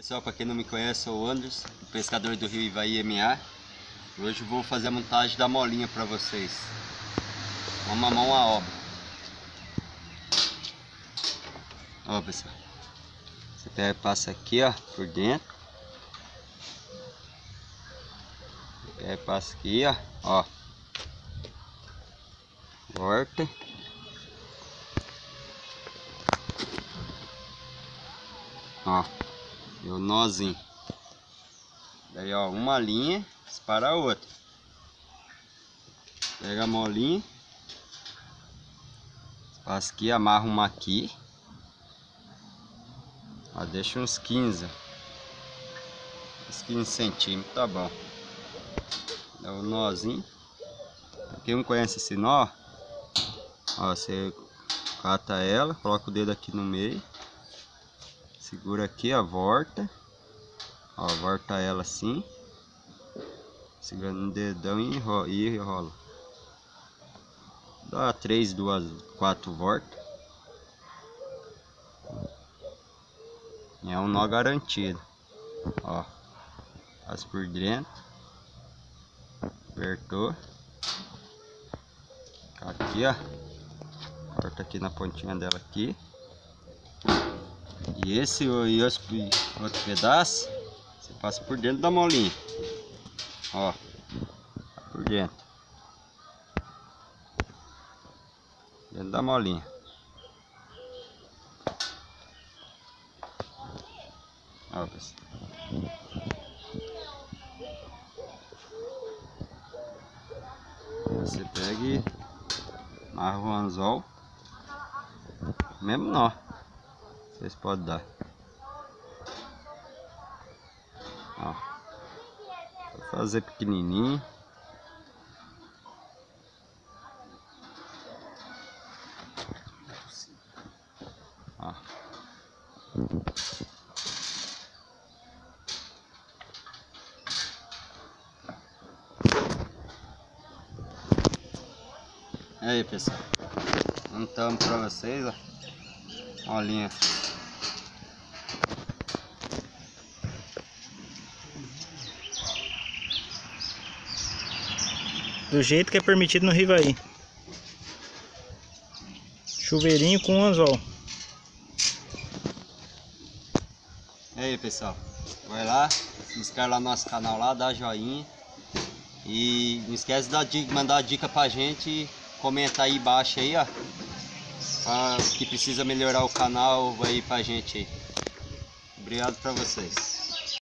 Pessoal, para quem não me conhece, sou o Anderson, pescador do Rio Ivaí MA. Hoje vou fazer a montagem da molinha para vocês. Uma mão à obra. Ó, pessoal, você pega e passa aqui, ó, por dentro. Você pega e passa aqui, ó, Corta. Ó. E o nozinho. Daí, ó, uma linha separa a outra. Pega a molinha, passa aqui, amarra uma aqui. Ó, deixa uns 15 centímetros, tá bom. Dá o nozinho. Quem não conhece esse nó, ó, você cata ela, coloca o dedo aqui no meio. Segura aqui, ó, volta. Ó, volta ela assim. Segurando no dedão e enrola. Dá 3, 2, 4 voltas. É um nó garantido. Ó. Passa por dentro. Apertou. Aqui, ó. Corta aqui na pontinha dela aqui. E esse outro pedaço você passa por dentro da molinha, ó, por dentro da molinha. Ó, pessoal, você pega e amarra o anzol, mesmo nó. Vocês podem dar. Ó. Vou fazer pequenininho. Ó. E aí, pessoal. Montamos pra vocês, ó. Molinha. Do jeito que é permitido no Rio Ivaí. Chuveirinho com anzol. E aí, pessoal, vai lá, se inscreve lá no nosso canal, lá, dá joinha. E não esquece de mandar a dica pra gente e comenta aí embaixo aí, ó. Que precisa melhorar o canal aí pra gente aí. Obrigado pra vocês.